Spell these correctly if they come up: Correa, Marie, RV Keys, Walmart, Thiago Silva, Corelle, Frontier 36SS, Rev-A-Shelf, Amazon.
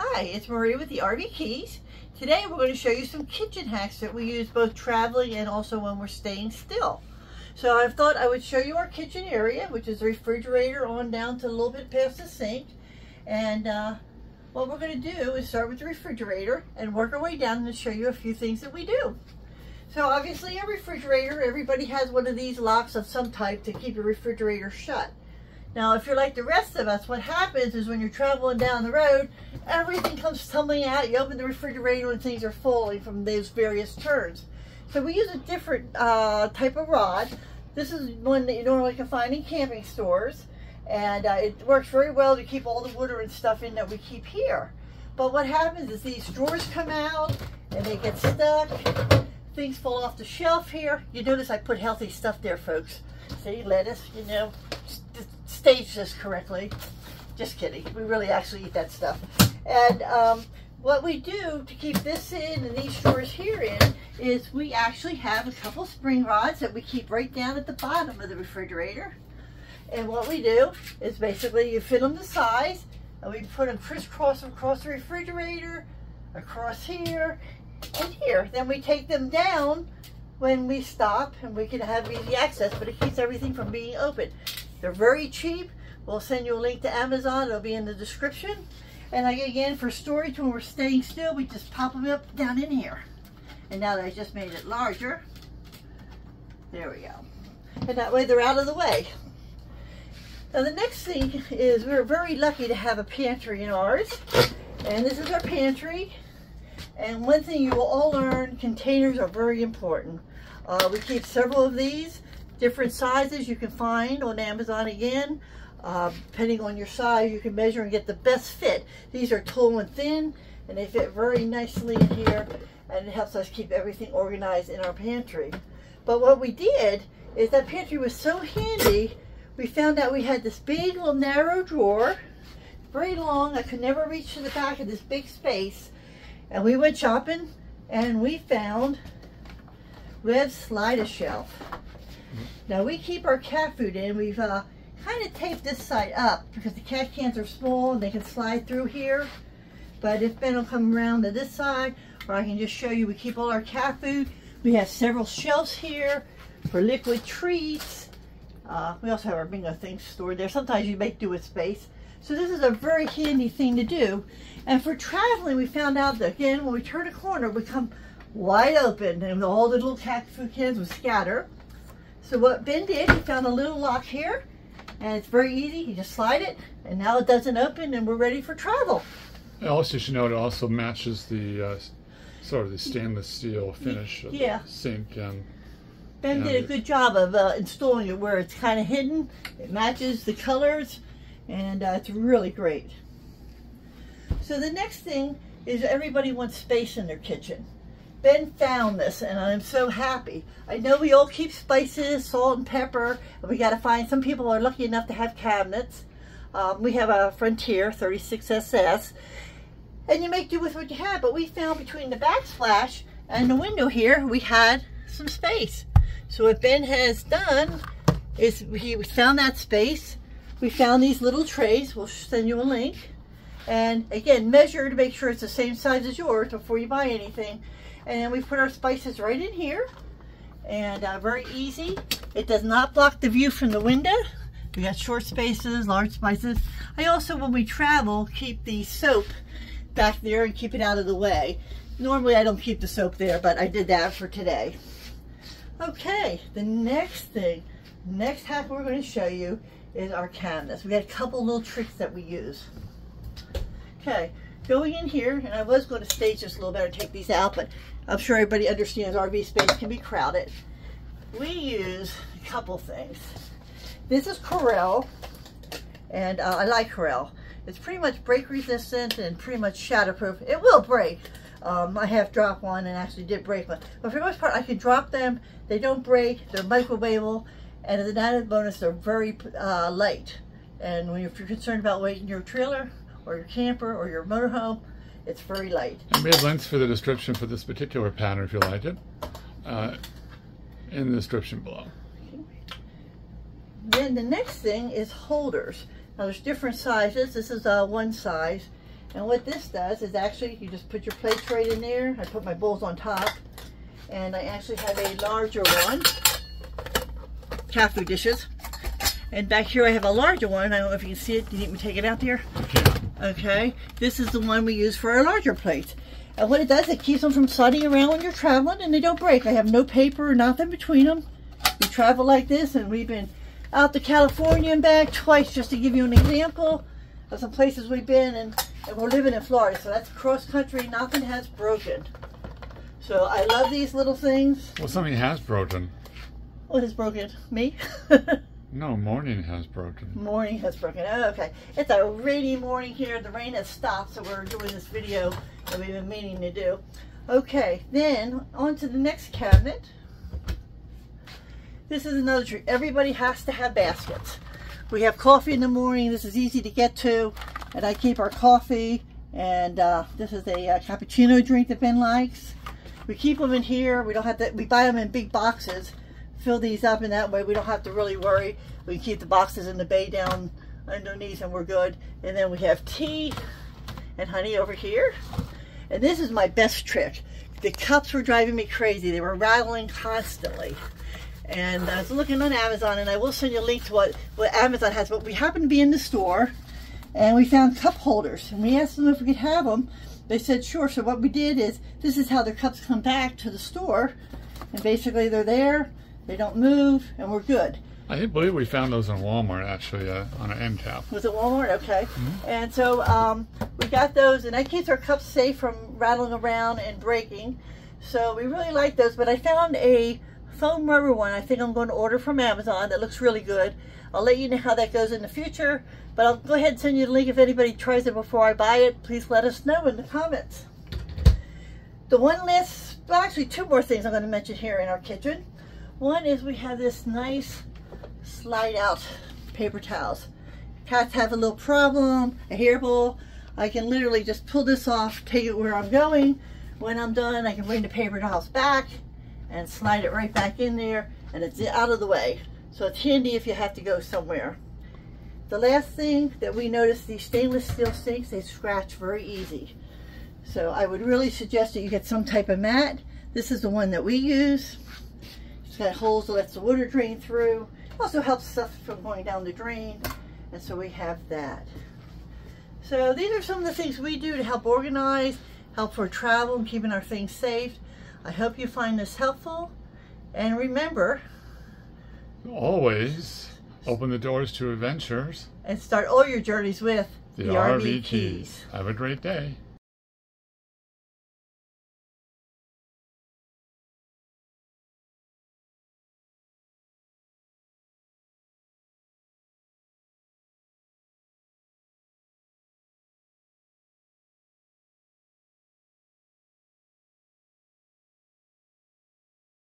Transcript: Hi, it's Marie with the RV Keys. Today we're going to show you some kitchen hacks that we use both traveling and also when we're staying still. So I thought I would show you our kitchen area, which is the refrigerator on down to a little bit past the sink. And what we're going to do is start with the refrigerator and work our way down and show you a few things that we do. So obviously a refrigerator, everybody has one of these locks of some type to keep your refrigerator shut. Now, if you're like the rest of us, what happens is when you're traveling down the road, everything comes tumbling out. You open the refrigerator and things are falling from those various turns. So we use a different type of rod. This is one that you normally can find in camping stores. And it works very well to keep all the water and stuff in that we keep here. But what happens is these drawers come out and they get stuck. Things fall off the shelf here. You notice I put healthy stuff there, folks. See, lettuce, you know. Stage this correctly. Just kidding. We really actually eat that stuff. And what we do to keep this in and these drawers here in is we actually have a couple spring rods that we keep right down at the bottom of the refrigerator. And what we do is basically you fit them to size and we put them crisscross across the refrigerator, across here, and here. Then we take them down when we stop and we can have easy access, but it keeps everything from being open. They're very cheap. We'll send you a link to Amazon. It'll be in the description. And again, for storage, when we're staying still, we just pop them up down in here. And now that I just made it larger, there we go. And that way they're out of the way. Now the next thing is we're very lucky to have a pantry in ours. And this is our pantry. And one thing you will all learn, containers are very important. We keep several of these. Different sizes you can find on Amazon again. Depending on your size, you can measure and get the best fit. These are tall and thin, and they fit very nicely in here, and it helps us keep everything organized in our pantry. But what we did is that pantry was so handy, we found out we had this big little narrow drawer, very long, I could never reach to the back of this big space, and we went shopping, and we found Rev-A-Shelf. Now we keep our cat food in. We've kind of taped this side up because the cat cans are small and they can slide through here. But if Ben will come around to this side, or I can just show you, we keep all our cat food. We have several shelves here for liquid treats. We also have our bingo things stored there. Sometimes you make do with space. So this is a very handy thing to do. And for traveling, we found out that again, when we turn a corner, we come wide open and all the little cat food cans would scatter. So what Ben did, he found a little lock here, and it's very easy. You just slide it, and now it doesn't open, and we're ready for travel. And also, you should know, it also matches the sort of the stainless steel finish of the sink. And Ben did a good job of installing it where it's kind of hidden. It matches the colors, and it's really great. So the next thing is everybody wants space in their kitchen. Ben found this, and I'm so happy. I know we all keep spices, salt and pepper, and we got to find, some people are lucky enough to have cabinets. We have a Frontier 36SS, and you make do with what you have, but we found between the backsplash and the window here, we had some space. So what Ben has done is he found that space. We found these little trays. We'll send you a link. And again, measure to make sure it's the same size as yours before you buy anything. And then we put our spices right in here, and very easy. It does not block the view from the window. We got short spaces, large spices. I also, when we travel, keep the soap back there and keep it out of the way. Normally I don't keep the soap there, but I did that for today. Okay, the next thing, next hack we're going to show you is our cabinets. We got a couple little tricks that we use. Okay. Going in here, and I was going to stage this a little better, take these out, but I'm sure everybody understands RV space can be crowded. We use a couple things. This is Corelle, and I like Corelle. It's pretty much break resistant and pretty much shatterproof. It will break. I have dropped one and actually did break one. But for the most part, I can drop them. They don't break. They're microwavable, and as an added bonus, they're very light. And when if you're concerned about weight in your trailer, or your camper, or your motorhome, it's very light. And we have links for the description for this particular pattern, if you like it, in the description below. Okay. Then the next thing is holders. Now there's different sizes. This is one size, And what this does is actually you just put your plates right in there. I put my bowls on top, and I actually have a larger one, cat food dishes. And back here I have a larger one. I don't know if you can see it. Do you need me to take it out there? Okay. This is the one we use for our larger plates. And what it does, it keeps them from sliding around when you're traveling, and they don't break. I have no paper or nothing between them. We travel like this, and we've been out to California and back twice, just to give you an example of some places we've been, and we're living in Florida, so that's cross-country. Nothing has broken. So I love these little things. Well, something has broken. What is broken? Me? No, morning has broken. Morning has broken. Oh, okay. It's a rainy morning here. The rain has stopped, so we're doing this video that we've been meaning to do. Okay, then on to the next cabinet. This is another treat. Everybody has to have baskets. We have coffee in the morning. This is easy to get to, and I keep our coffee. And this is a cappuccino drink that Ben likes. We keep them in here. We don't have to. We buy them in big boxes. Fill these up, and that way we don't have to really worry. We can keep the boxes in the bay down underneath, and we're good. And then we have tea and honey over here. And this is my best trick. The cups were driving me crazy. They were rattling constantly. And I was looking on Amazon, and I will send you a link to what Amazon has. But we happened to be in the store, and we found cup holders. And we asked them if we could have them. They said, sure. So what we did is, this is how their cups come back to the store. And basically, they're there. They don't move, and we're good. I believe we found those in Walmart, actually, on an end cap. Was it Walmart? Okay. Mm-hmm. And so we got those, and that keeps our cups safe from rattling around and breaking. So we really like those, but I found a foam rubber one I think I'm going to order from Amazon that looks really good. I'll let you know how that goes in the future, but I'll go ahead and send you the link if anybody tries it before I buy it. Please let us know in the comments. The one last, well, actually two more things I'm going to mention here in our kitchen. One is we have this nice slide out paper towels. Cats have a little problem, a hairball. I can literally just pull this off, take it where I'm going. When I'm done, I can bring the paper towels back and slide it right back in there, and it's out of the way. So it's handy if you have to go somewhere. The last thing that we noticed, these stainless steel sinks, they scratch very easy. So I would really suggest that you get some type of mat. This is the one that we use. Got holes that lets the water drain through. Also helps stuff from going down the drain, and so we have that. So these are some of the things we do to help organize, help for travel, and keeping our things safe. I hope you find this helpful, and remember, always open the doors to adventures and start all your journeys with the RV Keys. Have a great day.